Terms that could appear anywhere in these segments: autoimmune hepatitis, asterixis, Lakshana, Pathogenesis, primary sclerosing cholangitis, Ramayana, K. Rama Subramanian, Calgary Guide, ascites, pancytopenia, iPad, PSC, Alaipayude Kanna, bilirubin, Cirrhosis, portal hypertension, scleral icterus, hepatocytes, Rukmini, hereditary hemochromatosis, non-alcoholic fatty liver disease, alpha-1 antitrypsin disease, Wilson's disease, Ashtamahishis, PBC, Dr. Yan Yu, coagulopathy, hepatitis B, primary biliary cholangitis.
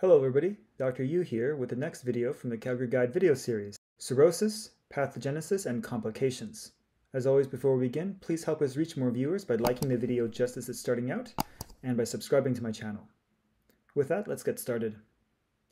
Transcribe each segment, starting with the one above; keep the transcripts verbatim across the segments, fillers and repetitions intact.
Hello everybody, Doctor Yu here with the next video from the Calgary Guide video series, Cirrhosis, Pathogenesis, and Complications. As always, before we begin, please help us reach more viewers by liking the video just as it's starting out, and by subscribing to my channel. With that, let's get started.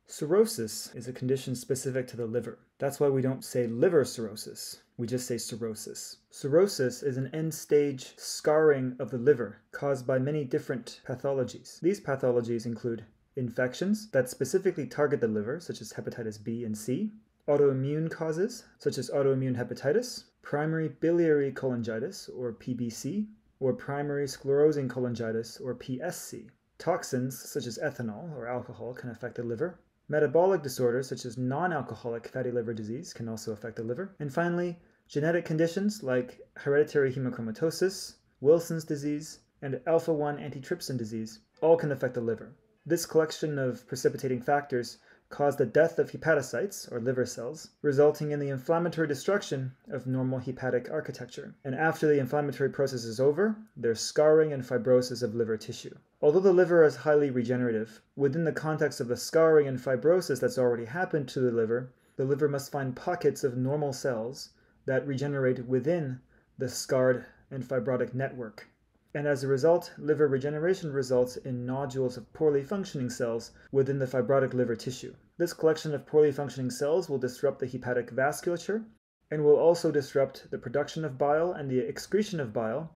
Cirrhosis is a condition specific to the liver. That's why we don't say liver cirrhosis, we just say cirrhosis. Cirrhosis is an end-stage scarring of the liver caused by many different pathologies. These pathologies include infections that specifically target the liver, such as hepatitis B and C, autoimmune causes, such as autoimmune hepatitis, primary biliary cholangitis, or P B C, or primary sclerosing cholangitis, or P S C. Toxins, such as ethanol or alcohol, can affect the liver. Metabolic disorders, such as non-alcoholic fatty liver disease, can also affect the liver. And finally, genetic conditions like hereditary hemochromatosis, Wilson's disease, and alpha one antitrypsin disease all can affect the liver. This collection of precipitating factors caused the death of hepatocytes, or liver cells, resulting in the inflammatory destruction of normal hepatic architecture. And after the inflammatory process is over, there's scarring and fibrosis of liver tissue. Although the liver is highly regenerative, within the context of the scarring and fibrosis that's already happened to the liver, the liver must find pockets of normal cells that regenerate within the scarred and fibrotic network. And as a result, liver regeneration results in nodules of poorly functioning cells within the fibrotic liver tissue. This collection of poorly functioning cells will disrupt the hepatic vasculature and will also disrupt the production of bile and the excretion of bile,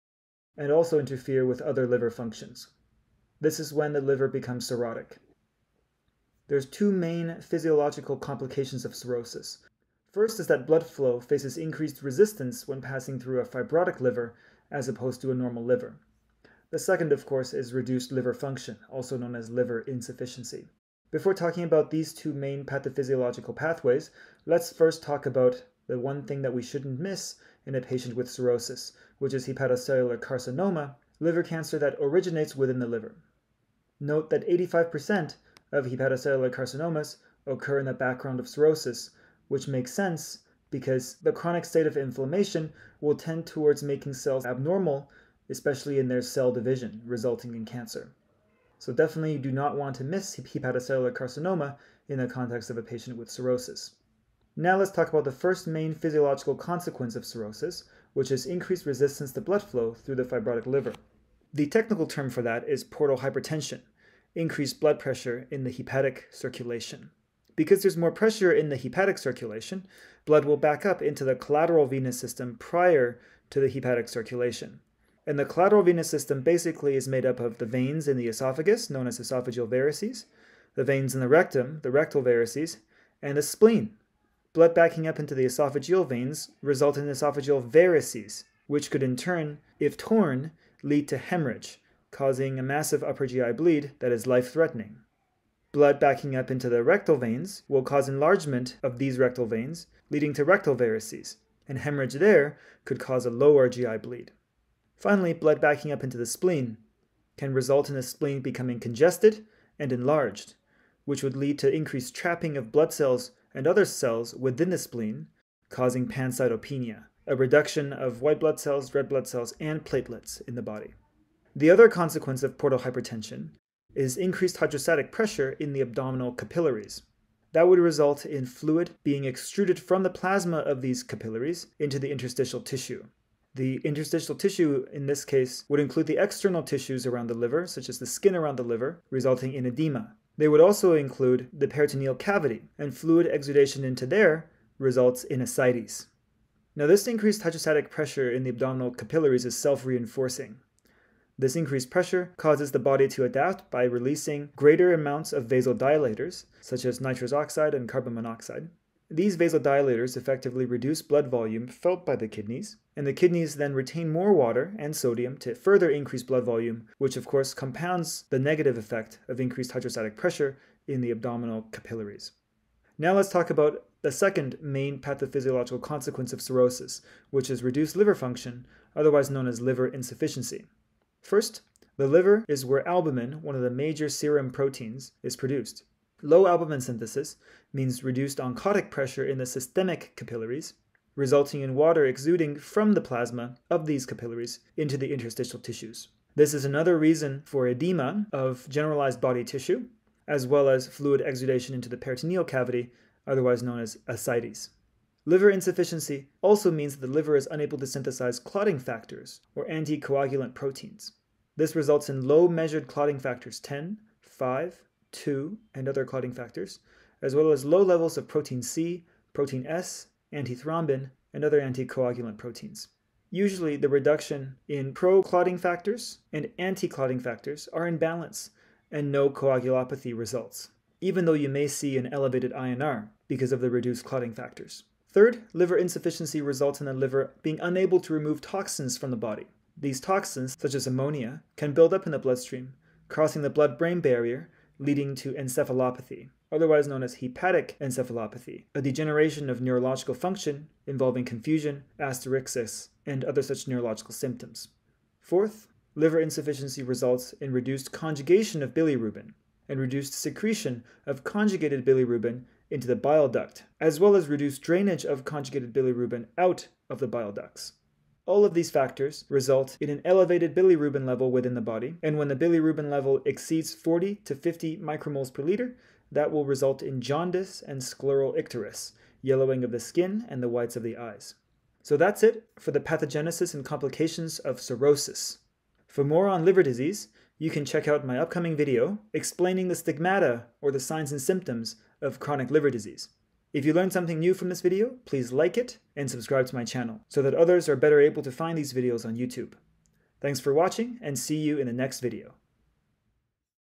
and also interfere with other liver functions. This is when the liver becomes cirrhotic. There's two main physiological complications of cirrhosis. First is that blood flow faces increased resistance when passing through a fibrotic liver as opposed to a normal liver. The second, of course, is reduced liver function, also known as liver insufficiency. Before talking about these two main pathophysiological pathways, let's first talk about the one thing that we shouldn't miss in a patient with cirrhosis, which is hepatocellular carcinoma, liver cancer that originates within the liver. Note that eighty-five percent of hepatocellular carcinomas occur in the background of cirrhosis, which makes sense because the chronic state of inflammation will tend towards making cells abnormal, especially in their cell division, resulting in cancer. So definitely you do not want to miss hepatocellular carcinoma in the context of a patient with cirrhosis. Now let's talk about the first main physiological consequence of cirrhosis, which is increased resistance to blood flow through the fibrotic liver. The technical term for that is portal hypertension, increased blood pressure in the hepatic circulation. Because there's more pressure in the hepatic circulation, blood will back up into the collateral venous system prior to the hepatic circulation. And the collateral venous system basically is made up of the veins in the esophagus, known as esophageal varices, the veins in the rectum, the rectal varices, and the spleen. Blood backing up into the esophageal veins results in esophageal varices, which could in turn, if torn, lead to hemorrhage, causing a massive upper G I bleed that is life-threatening. Blood backing up into the rectal veins will cause enlargement of these rectal veins, leading to rectal varices, and hemorrhage there could cause a lower G I bleed. Finally, blood backing up into the spleen can result in the spleen becoming congested and enlarged, which would lead to increased trapping of blood cells and other cells within the spleen, causing pancytopenia, a reduction of white blood cells, red blood cells, and platelets in the body. The other consequence of portal hypertension is increased hydrostatic pressure in the abdominal capillaries. That would result in fluid being extruded from the plasma of these capillaries into the interstitial tissue. The interstitial tissue in this case would include the external tissues around the liver, such as the skin around the liver, resulting in edema. They would also include the peritoneal cavity, and fluid exudation into there results in ascites. Now this increased hydrostatic pressure in the abdominal capillaries is self-reinforcing. This increased pressure causes the body to adapt by releasing greater amounts of vasodilators, such as nitrous oxide and carbon monoxide. These vasodilators effectively reduce blood volume felt by the kidneys, and the kidneys then retain more water and sodium to further increase blood volume, which of course compounds the negative effect of increased hydrostatic pressure in the abdominal capillaries. Now let's talk about the second main pathophysiological consequence of cirrhosis, which is reduced liver function, otherwise known as liver insufficiency. First, the liver is where albumin, one of the major serum proteins, is produced. Low albumin synthesis means reduced oncotic pressure in the systemic capillaries, resulting in water exuding from the plasma of these capillaries into the interstitial tissues. This is another reason for edema of generalized body tissue, as well as fluid exudation into the peritoneal cavity, otherwise known as ascites. Liver insufficiency also means that the liver is unable to synthesize clotting factors, or anticoagulant proteins. This results in low measured clotting factors ten, five, two, and other clotting factors, as well as low levels of protein C, protein S, antithrombin, and other anticoagulant proteins. Usually, the reduction in pro-clotting factors and anti-clotting factors are in balance, and no coagulopathy results, even though you may see an elevated I N R because of the reduced clotting factors. Third, liver insufficiency results in the liver being unable to remove toxins from the body. These toxins, such as ammonia, can build up in the bloodstream, crossing the blood-brain barrier, leading to encephalopathy, otherwise known as hepatic encephalopathy, a degeneration of neurological function involving confusion, asterixis, and other such neurological symptoms. Fourth, liver insufficiency results in reduced conjugation of bilirubin and reduced secretion of conjugated bilirubin into the bile duct, as well as reduced drainage of conjugated bilirubin out of the bile ducts. All of these factors result in an elevated bilirubin level within the body, and when the bilirubin level exceeds forty to fifty micromoles per liter, that will result in jaundice and scleral icterus, yellowing of the skin and the whites of the eyes. So that's it for the pathogenesis and complications of cirrhosis. For more on liver disease, you can check out my upcoming video explaining the stigmata, or the signs and symptoms, of chronic liver disease. If you learned something new from this video, please like it and subscribe to my channel so that others are better able to find these videos on YouTube. Thanks for watching, and see you in the next video.